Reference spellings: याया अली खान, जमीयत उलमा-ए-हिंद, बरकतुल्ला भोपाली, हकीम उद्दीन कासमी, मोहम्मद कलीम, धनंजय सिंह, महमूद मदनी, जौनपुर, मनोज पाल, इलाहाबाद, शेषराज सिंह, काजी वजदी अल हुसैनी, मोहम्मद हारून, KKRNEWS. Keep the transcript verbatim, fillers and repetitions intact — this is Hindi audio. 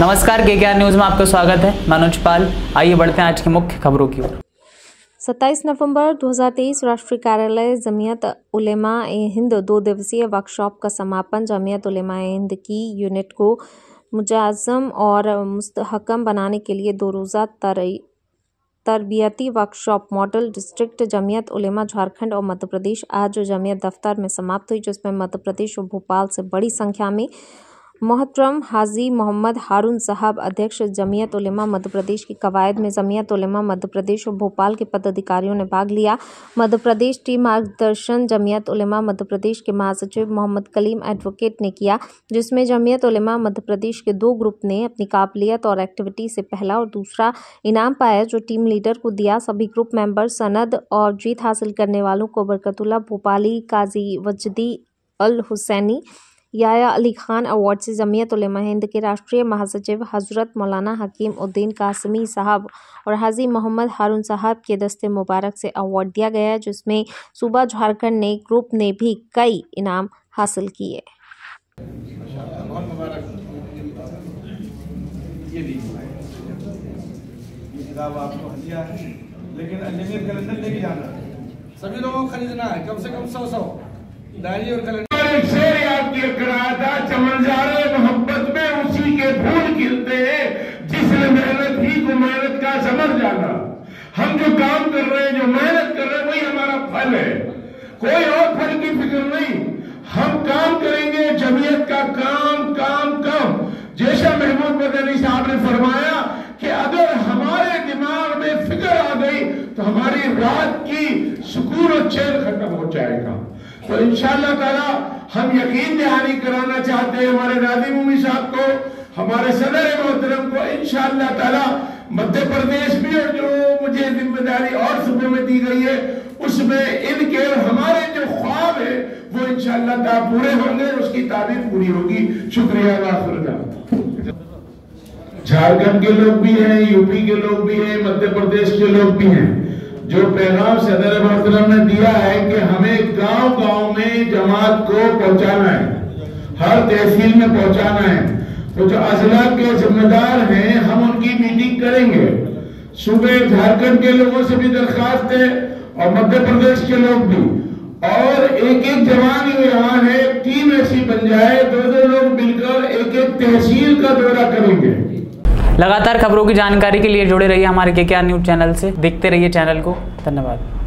नमस्कार, के केआर न्यूज़ में आपका स्वागत है। मनोज पाल, आइए बढ़ते हैं आज की मुख्य खबरों की ओर। सत्ताईस नवंबर दो हज़ार तेईस राष्ट्रीय कार्यालय जमीयत उलमा-ए-हिंद दो दिवसीय वर्कशॉप का समापन। जमीयत उलमा-ए-हिंद की यूनिट को मुजाजम और मुस्तहकम बनाने के लिए दो रोज़ा तरई तरबियती workshop model district Jamiat Ulema Jharkhand और मध्य प्रदेश आज जमीयत दफ्तर में समाप्त हुई, जिसमें मध्य प्रदेश और भोपाल से बड़ी संख्या में मोहतरम हाजी मोहम्मद हारून साहब अध्यक्ष जमीयत उलेमा मध्य प्रदेश की कवायद में जमीयत उलेमा मध्य प्रदेश और भोपाल के पदाधिकारियों ने भाग लिया। मध्य प्रदेश टीम मार्गदर्शन जमीयत उलेमा मध्य प्रदेश के महासचिव मोहम्मद कलीम एडवोकेट ने किया, जिसमें जमीयत उलेमा मध्य प्रदेश के दो ग्रुप ने अपनी काबिलियत और एक्टिविटी से पहला और दूसरा इनाम पाया, जो टीम लीडर को दिया। सभी ग्रुप मेंबर, सनद और जीत हासिल करने वालों को बरकतुल्ला भोपाली, काजी वजदी अल हुसैनी, याया अली खान अवार्ड से जमीयत उलेमा-ए-हिंद के राष्ट्रीय महासचिव हजरत मौलाना हकीम उद्दीन कासमी साहब और हाजी मोहम्मद हारून साहब के दस्ते मुबारक से अवार्ड दिया गया, जिसमें सूबा झारखंड ने ग्रुप ने भी कई इनाम हासिल किए। सभी लोगों को खरीदना है, कम से कम सौ सौ डायरी और कैलेंडर। चमनजारे मोहब्बत में उसी के फूल खिलते हैं जिसने मेहनत ही को मेहनत का समझ जाना। हम जो काम कर रहे हैं, जो मेहनत कर रहे हैं, वही हमारा फल है। कोई और फल की फिक्र नहीं। हम काम करेंगे, जमीयत का काम काम काम। जैसा महमूद मदनी साहब ने फरमाया कि अगर हमारे दिमाग में फिक्र आ गई तो हमारी रात की सुकून और चैन खत्म हो जाएगा। तो इंशाअल्लाह ताला हम यकीन दहानी कराना चाहते हैं हमारे नाजी मुमी साहब को, हमारे सदर मोहतरम को। इंशाअल्लाह ताला मध्य प्रदेश में और जो मुझे जिम्मेदारी और सूबे में दी गई है, उसमें इनके और हमारे जो ख्वाब है वो इंशाअल्लाह ताला पूरे होंगे, उसकी ताबीर पूरी होगी। शुक्रिया। झारखंड के लोग भी हैं, यूपी के लोग भी हैं, मध्य प्रदेश के लोग भी हैं। जो पैगाम सदर मोहतरम ने दिया है कि हमें गांव गांव में जमात को पहुंचाना है, हर तहसील में पहुंचाना है, तो जो अजला के जिम्मेदार हैं हम उनकी मीटिंग करेंगे। सूबे झारखंड के लोगों से भी दरखास्त है और मध्य प्रदेश के लोग भी, और एक एक जवान जो यहाँ है टीम ऐसी बन जाए, दो दो लोग मिलकर एक एक तहसील का दौरा करेंगे। लगातार खबरों की जानकारी के लिए जुड़े रहिए हमारे के केआर न्यूज़ चैनल से। देखते रहिए चैनल को। धन्यवाद।